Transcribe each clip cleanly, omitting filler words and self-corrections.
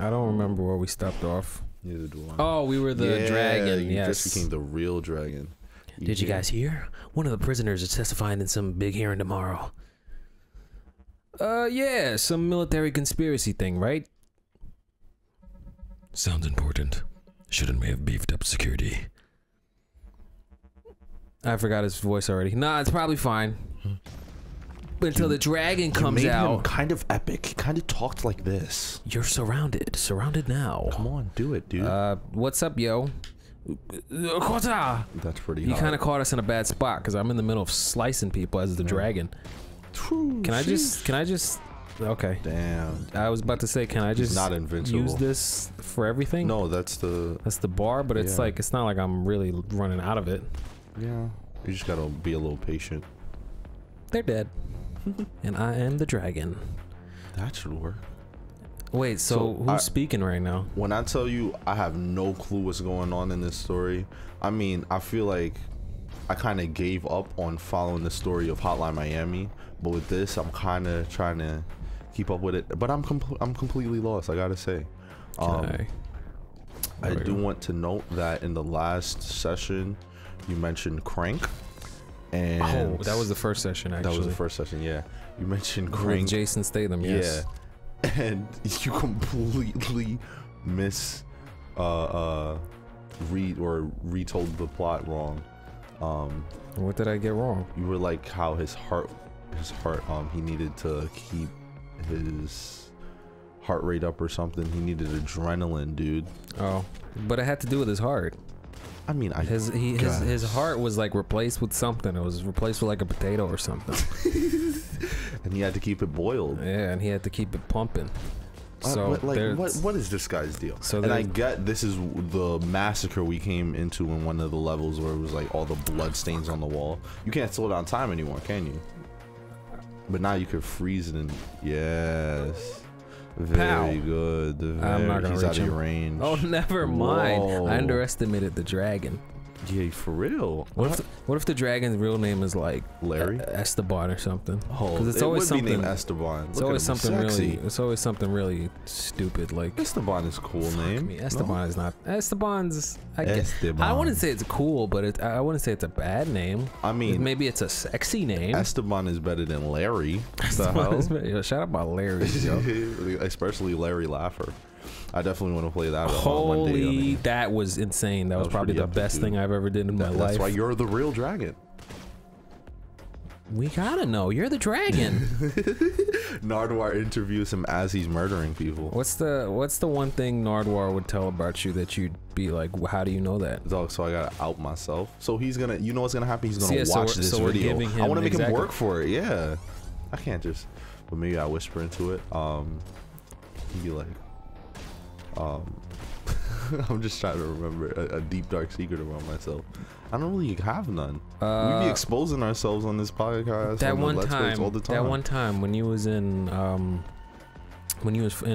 I don't remember where we stopped off. Neither do I. Oh, we were the dragon. Yes. You just became the real dragon. Did you guys hear? One of the prisoners is testifying in some big hearing tomorrow. Yeah, some military conspiracy thing, right? Sounds important. Shouldn't we have beefed up security? I forgot his voice already. Nah, it's probably fine. Until the dragon comes out. Him kind of epic. He kind of talked like this. You're surrounded. Surrounded now. Come on, do it, dude. What's up, yo? That's pretty hard. You kind of caught us in a bad spot because I'm in the middle of slicing people as the dragon. True. Can I just? Okay. Damn. I was about to say, can I just not invincible. Use this for everything? No, that's the bar, but it's like it's not like I'm really running out of it. Yeah. You just gotta be a little patient. They're dead. And I am the dragon. That should work. Wait, so who's speaking right now? When I tell you I have no clue what's going on in this story, I mean, I feel like I kind of gave up on following the story of Hotline Miami, but with this, I'm kind of trying to keep up with it. But I'm completely lost, I gotta say. I do want to note that in the last session, you mentioned Crank. And oh, that was the first session, actually. That was the first session, yeah. You mentioned Crank. With Jason Statham, yes. Yeah. And you completely retold the plot wrong. What did I get wrong? You were like how his heart he needed to keep his heart rate up or something. He needed adrenaline, dude. Oh, but it had to do with his heart. I mean, his heart was like replaced with something. It was replaced with like a potato or something. And he had to keep it boiled. Yeah, and he had to keep it pumping. So like, what is this guy's deal? So and I get this is the massacre we came into in one of the levels where it was like all the blood stains on the wall. You can't slow down time anymore, can you? But now you could freeze it and yes. Very good. I'm not gonna reach out of your range. Oh, never mind. Whoa. I underestimated the dragon. Yeah, for real. What if the dragon's real name is like Larry Esteban or something? Oh, because it's always something named Esteban. It's always something really. It's always something really stupid. Like Esteban is a cool name. Me, Esteban is not. Esteban's. I guess I wouldn't say it's cool, but I wouldn't say it's a bad name. I mean, maybe it's a sexy name. Esteban is better than Larry. Yo, shout out about Larry, yo. Especially Larry Laffer. I definitely want to play that. Holy, on Monday, that was insane. That was probably the best thing I've ever did in my life. That's why you're the real dragon. We gotta know. You're the dragon. Nardwuar interviews him as he's murdering people. What's the one thing Nardwuar would tell about you that you'd be like, how do you know that? Dog, so I gotta out myself. So he's gonna, you know what's gonna happen? He's gonna watch this video. I want to make him work for it. Yeah. I can't just, but maybe I whisper into it. He'd be like, I'm just trying to remember a deep dark secret about myself. I don't really have none. We be exposing ourselves on this podcast. That one time, all the time. That one time when you was in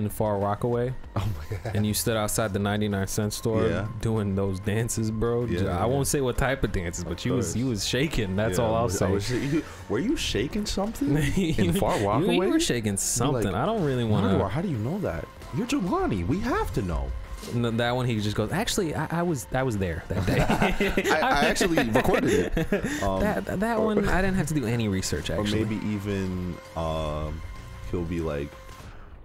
Far Rockaway, oh my God, and you stood outside the 99-cent store doing those dances, bro. Yeah, I won't say what type of dances, but you was shaking. That's all I'll say. Were you shaking something in Far Rockaway? You were shaking something. Like, I don't really want to. How do you know that? You're Jelani. We have to know. No, that one he just goes. Actually, I was there that day. I actually recorded it. That one I didn't have to do any research. Actually, or maybe even he'll be like,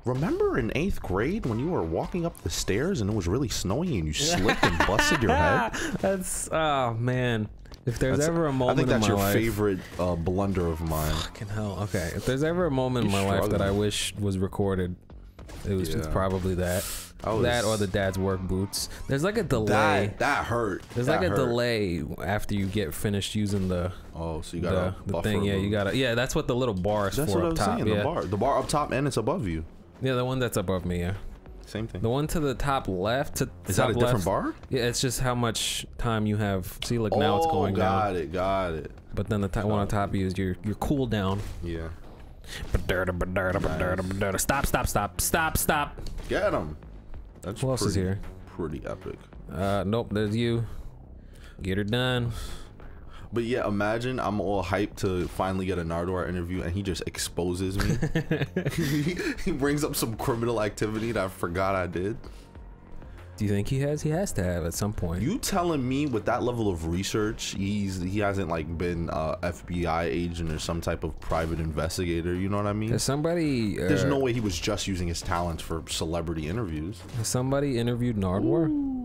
remember in 8th grade when you were walking up the stairs and it was really snowy and you slipped and busted your head? That's oh man. If there's ever a moment, I think that's your favorite blunder of mine. Fucking hell. Okay. If there's ever a moment in my life that I wish was recorded, it was probably that. That or the dad's work boots. There's like a delay. That hurt. There's like a delay after you get finished using the. Oh, so you gotta the thing. Yeah, you gotta. Yeah, that's what the little bar is for. That's what I was saying. The bar up top, and it's above you. Yeah, the one that's above me. Yeah. Same thing. The one to the top left. Is that a different bar? Yeah, it's just how much time you have. See, look, now it's going down. Got it. But then the one on top of you is your cool down. Yeah. Nice. Stop. Get him. That's who else is here? Pretty epic. Nope, there's you. Get her done. But yeah, imagine I'm all hyped to finally get a Nardwuar interview and he just exposes me. He brings up some criminal activity that I forgot I did. Do you think he has? He has to have at some point. You telling me with that level of research, he hasn't like been FBI agent or some type of private investigator? You know what I mean? If somebody. There's no way he was just using his talents for celebrity interviews. Somebody interviewed Nardwuar. Ooh.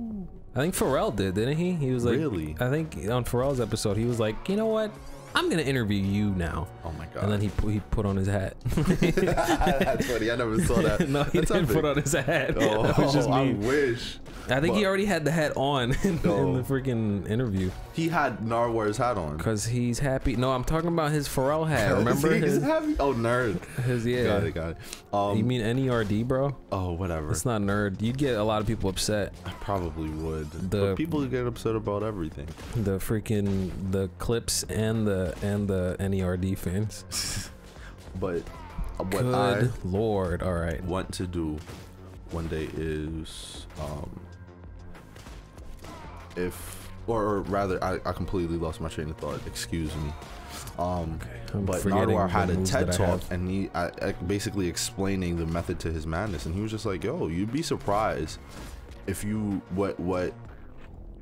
I think Pharrell did, didn't he? He was like, really? I think on Pharrell's episode, he was like, you know what? I'm gonna interview you now. Oh my god! And then he put on his hat. That's funny. I never saw that. No, he didn't put on his hat. Oh, that was just me. I wish. I think he already had the hat on in the freaking interview. He had Nardwuar's hat on. Cause he's happy. No, I'm talking about his Pharrell hat. Remember? He's happy. Oh, N.E.R.D. His yeah. Got it. Got it. You mean N.E.R.D, bro? Oh, whatever. It's not N.E.R.D. You'd get a lot of people upset. I probably would. But people get upset about everything. The freaking the clips and the N.E.R.D fans. But what good I Lord, all right. Want to do one day is I completely lost my train of thought. Excuse me. Okay, but Nardwuar had a TED talk and he basically explaining the method to his madness, and he was just like, "Yo, you'd be surprised if you what."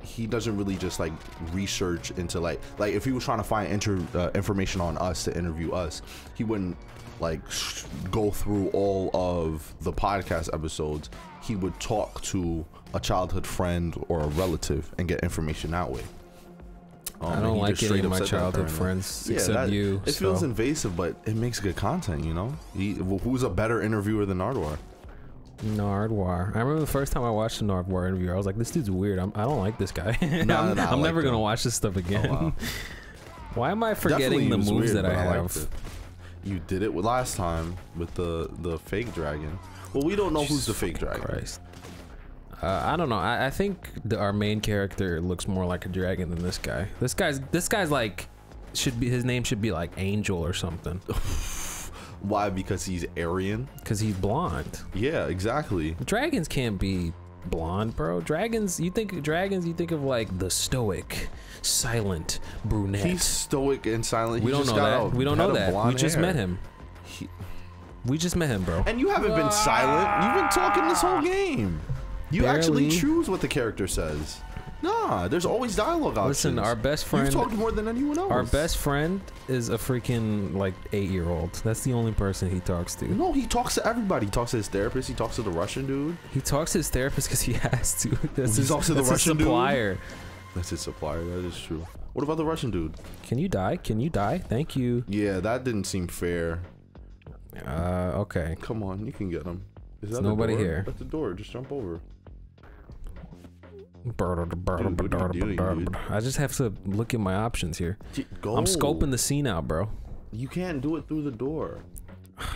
He doesn't really just like research into like if he was trying to find information on us to interview us, he wouldn't like go through all of the podcast episodes. He would talk to a childhood friend or a relative and get information that way. I don't like any of my childhood friends except you. It feels invasive, but it makes good content, you know. Who's a better interviewer than Nardwuar? Nardwuar. I remember the first time I watched a Nardwuar interview, I was like, this dude's weird. I don't like this guy. I'm never gonna watch this stuff again. Oh, wow. Why am I forgetting the moves that I have? You did it last time with the fake dragon. Well, we don't know who's the fake dragon. Christ. I don't know. I think our main character looks more like a dragon than this guy. This guy's like his name should be like Angel or something. Why? Because he's Aryan? Because he's blonde. Yeah, exactly. Dragons can't be blonde, bro. Dragons, you think of like the stoic, silent brunette. He's stoic and silent. We don't know that. We don't know that. We just met him. We just met him, bro. And you haven't been silent. You've been talking this whole game. You actually choose what the character says. Nah, there's always dialogue options. Listen, our best friend. You've talked more than anyone else. Our best friend is a freaking like 8-year-old. That's the only person he talks to. No, he talks to everybody. He talks to his therapist. He talks to the Russian dude. He talks to his therapist because he has to. He talks to the Russian supplier. That's his supplier. That is true. What about the Russian dude? Can you die? Can you die? Thank you. Yeah, that didn't seem fair. Okay. Come on, you can get him. Is that nobody here? That's the door. Just jump over. Dude, I just have to look at my options here. Go. I'm scoping the scene out, bro. You can't do it through the door.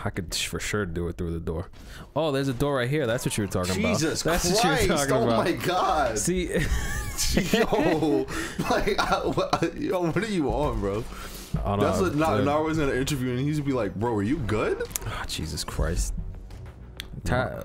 I could for sure do it through the door. Oh, there's a door right here. That's what you were talking Jesus about. Jesus Christ. That's what you were talking about. Oh my god. See. Yo. Like, yo, what are you on, bro? That's what Nardwuar's in an interview, and he's be like, bro, are you good? Oh, Jesus Christ.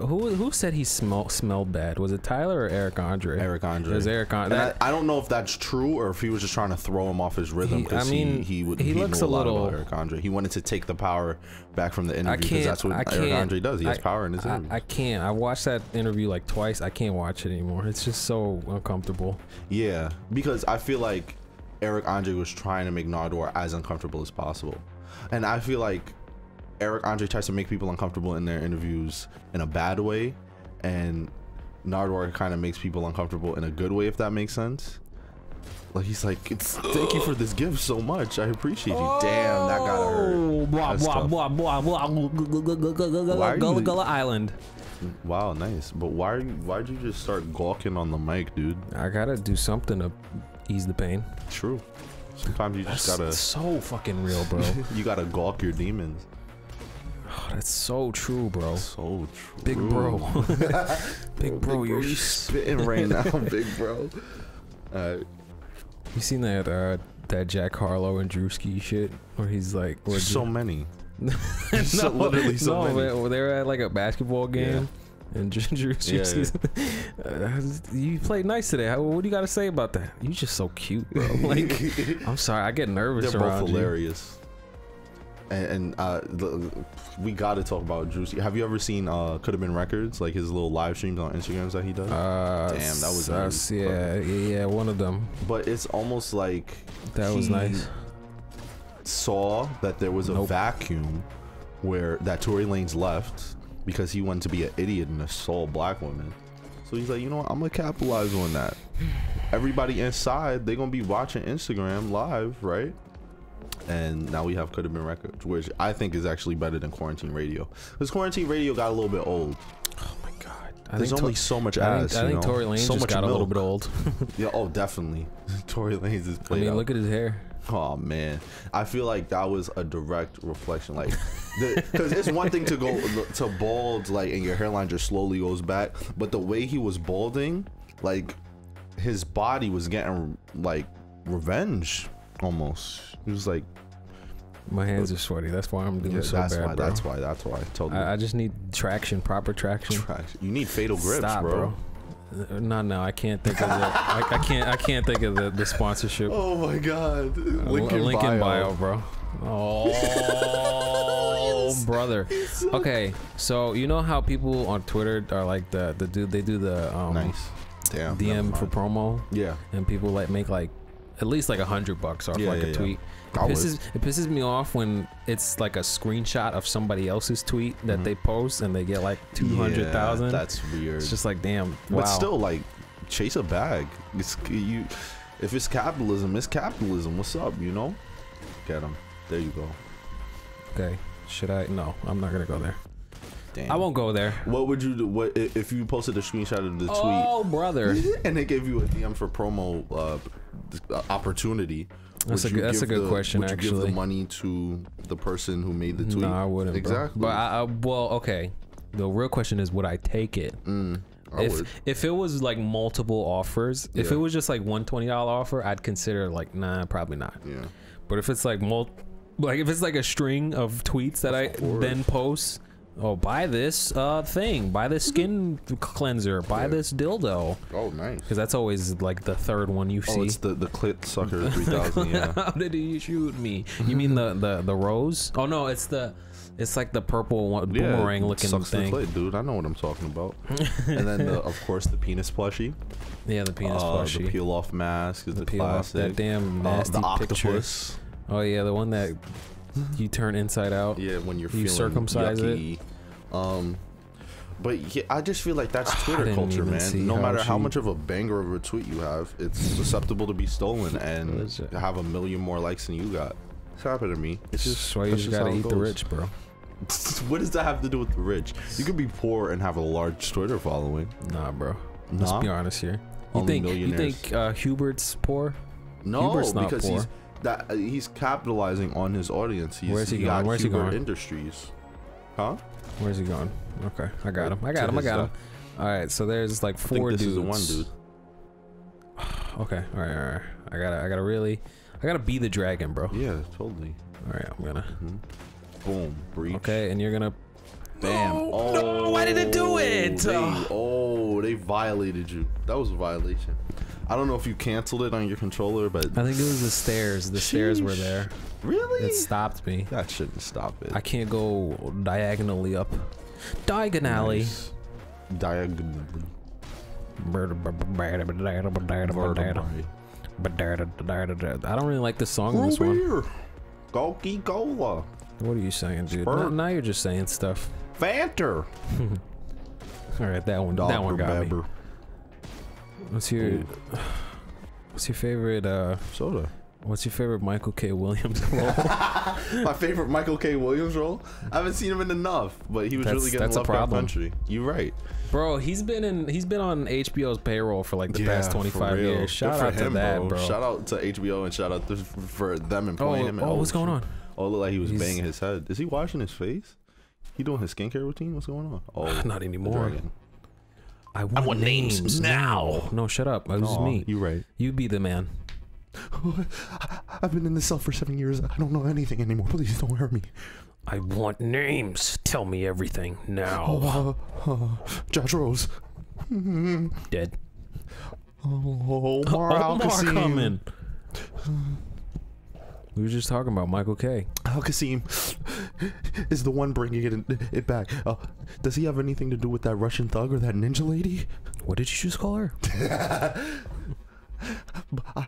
Who said he smelled bad? Was it Tyler or Eric Andre? Eric Andre. It was Eric Andre. I don't know if that's true or if he was just trying to throw him off his rhythm. He looks a little about Eric Andre. He wanted to take the power back from the interview because that's what Eric Andre does. He has power in his interview. I can't. I watched that interview like twice. I can't watch it anymore. It's just so uncomfortable. Yeah, because I feel like Eric Andre was trying to make Nardwuar as uncomfortable as possible, and I feel like Eric Andre tries to make people uncomfortable in their interviews in a bad way, and Nardwuar kind of makes people uncomfortable in a good way, if that makes sense. Like he's like, thank you for this gift so much, I appreciate you. Damn, that got hurt. Gullah Island. Wow, nice. But why'd you just start gawking on the mic, dude? I gotta do something to ease the pain. True. Sometimes you just gotta. So fucking real, bro. You gotta gawk your demons. Oh, that's so true, bro. So true. Big bro. big bro, you're spitting right now, big bro. You seen that that Jack Harlow and Drewski shit where he's like so many. No, literally so many. They were at like a basketball game and Drewski. You played nice today. What do you got to say about that? You just so cute, bro. Like, I'm sorry, I get nervous. They're both hilarious. And we got to talk about Drewski. Have you ever seen Could Have Been Records? Like his little live streams on Instagrams that he does? Damn, that was nice. Yeah, one of them. But it's almost like that was nice. Saw that there was a vacuum where that Tory Lanez left because he wanted to be an idiot and assault black women. So he's like, you know what? I'm gonna capitalize on that. Everybody inside, they're gonna be watching Instagram live, right? And now we have Could Have Been Records, which I think is actually better than Quarantine Radio, because Quarantine Radio got a little bit old. Oh my god, there's only so much ass. I think Tory Lanez just got a little bit old. Yeah, oh definitely. Tory Lanez is played. I mean, look at his hair. Oh man, I feel like that was a direct reflection, like, because it's one thing to go to bald, like, and your hairline just slowly goes back, but the way he was balding, like, his body was getting like revenge. Almost. It was like, my hands are sweaty. That's why I'm doing so bad, why, bro. That's why. Totally. I just need traction, proper traction. You need fatal grips, bro. No, I can't think of the, I can't think of the sponsorship. Oh my god. Lincoln bio, bro. Oh, brother. Okay, so you know how people on Twitter are like they do the damn, DM for promo. Yeah. And people like make like at least like $100 off a tweet. It pisses me off when it's like a screenshot of somebody else's tweet that they post and they get like 200,000. That's weird. It's just like, damn. But still, like, chase a bag. If it's capitalism, it's capitalism. What's up, you know? Get them. There you go. Okay. Should I? No, I'm not gonna go there. Damn. I won't go there. What would you do? What if you posted a screenshot of the tweet? Oh, brother! And they gave you a DM for promo opportunity. That's a good question. Would you give the money to the person who made the tweet? No, I wouldn't. Exactly. Bro. But well, okay. The real question is, would I take it? If it was like multiple offers, if it was just like one $20 offer, I'd consider like, nah, probably not. Yeah. But if it's like if it's like a string of tweets that I then post. Oh, buy this thing. Buy this skin cleanser. Buy this dildo. Oh, nice. Because that's always like the third one you see. Oh, it's the clit sucker 3000. Yeah. How did he shoot me? You mean the rose? Oh no, it's the. It's like the purple one, boomerang looking thing. The clit, dude. I know what I'm talking about. And then, of course, the penis plushie. Yeah, the penis plushie. The peel off mask is the classic. That damn nasty the octopus. Picture. Oh yeah, the one that. You turn inside out. Yeah, when you're feeling circumcise yucky. But yeah, I just feel like that's Twitter culture, man. No matter how much of a banger of a tweet you have, it's susceptible to be stolen and have a million more likes than you got. It's happened to me. It's just why you just gotta eat the rich, bro. What does that have to do with the rich? You could be poor and have a large Twitter following. Nah, bro. Let's be honest here. You think Hubert's poor? No, Hubert's not because poor. He's capitalizing on his audience. Where's he going? Industries, huh? Where's he going? Okay, I got him. All right, so there's like four dudes. Okay, all right. I gotta be the dragon, bro. Yeah, totally. All right, I'm gonna boom, breach. Okay, and you're gonna. Damn! Oh, no, why did it do it? They violated you. That was a violation. I don't know if you canceled it on your controller, but I think it was the stairs. The stairs were there. Really? It stopped me. That shouldn't stop it. I can't go diagonally up. Diagonally. Nice. Diagonally. I don't really like the song in this one. Golky Gola. What are you saying, dude? Now you're just saying stuff. Fanter. All right, that one got me. What's your favorite soda? What's your favorite Michael K. Williams role? My favorite Michael K. Williams role? I haven't seen him in enough, but he was really getting love by country. You're right, bro. He's been on HBO's payroll for like the past 25 years. Shout out to him, bro. Shout out to HBO and shout out for them employing him. Oh, what's going on? Oh, it looked like he was banging his head. Is he washing his face? He doing his skincare routine? What's going on? Oh, not anymore. I want names now. No, shut up. It was me. You right. You be the man. I've been in this cell for 7 years. I don't know anything anymore. Please don't hurt me. I want names. Tell me everything now. Josh Rose. Dead. Omar Al-Qasim coming. We were just talking about Michael K. Al-Qasim is the one bringing it back. Does he have anything to do with that Russian thug or that ninja lady? What did you just call her?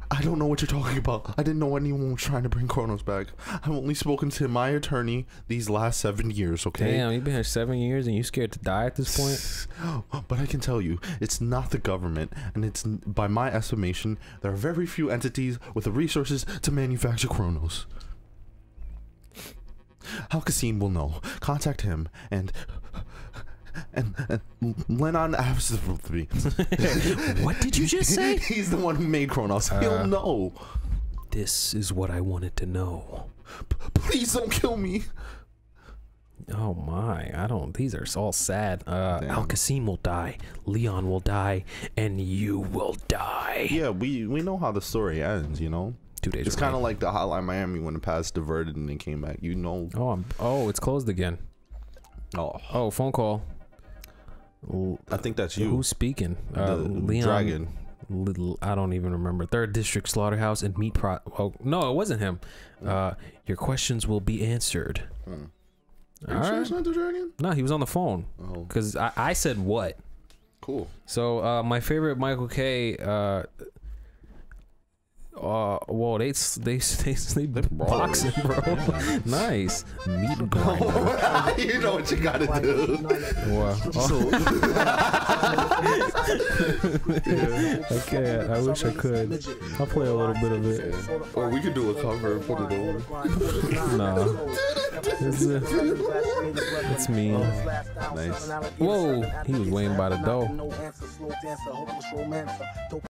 I don't know what you're talking about. I didn't know anyone was trying to bring Kronos back. I've only spoken to my attorney these last 7 years, okay? Damn, you've been here 7 years and you're scared to die at this point? But I can tell you, it's not the government, and it's, by my estimation, there are very few entities with the resources to manufacture Kronos. Al-Qasim will know. Contact him, and Leon absolutely. What did you just say? He's the one who made Kronos. He'll know. This is what I wanted to know. Please don't kill me. Oh my, I don't. These are all sad. Al-Qasim will die. Leon will die, and you will die. Yeah, we know how the story ends. You know. 2 days. It's kind of like the Hotline Miami when the past diverted and they came back. You know. Oh, it's closed again. Oh. Oh, phone call. I think that's you. Who's speaking? Leon. Dragon. Little, I don't even remember. 3rd District Slaughterhouse and Meat Pro. Oh no, it wasn't him. Your questions will be answered. Are you sure it's not the dragon? No, he was on the phone. Oh. Because I said what? Cool. So my favorite Michael K. Whoa, they boxing, bro. Nice meat grinder. You know what you gotta do. Wow. Yeah. Okay, I wish I could. I'll play a little bit of it. Or we could do a cover and put it over. No. That's mean. Nice. Whoa, he was waiting by the door.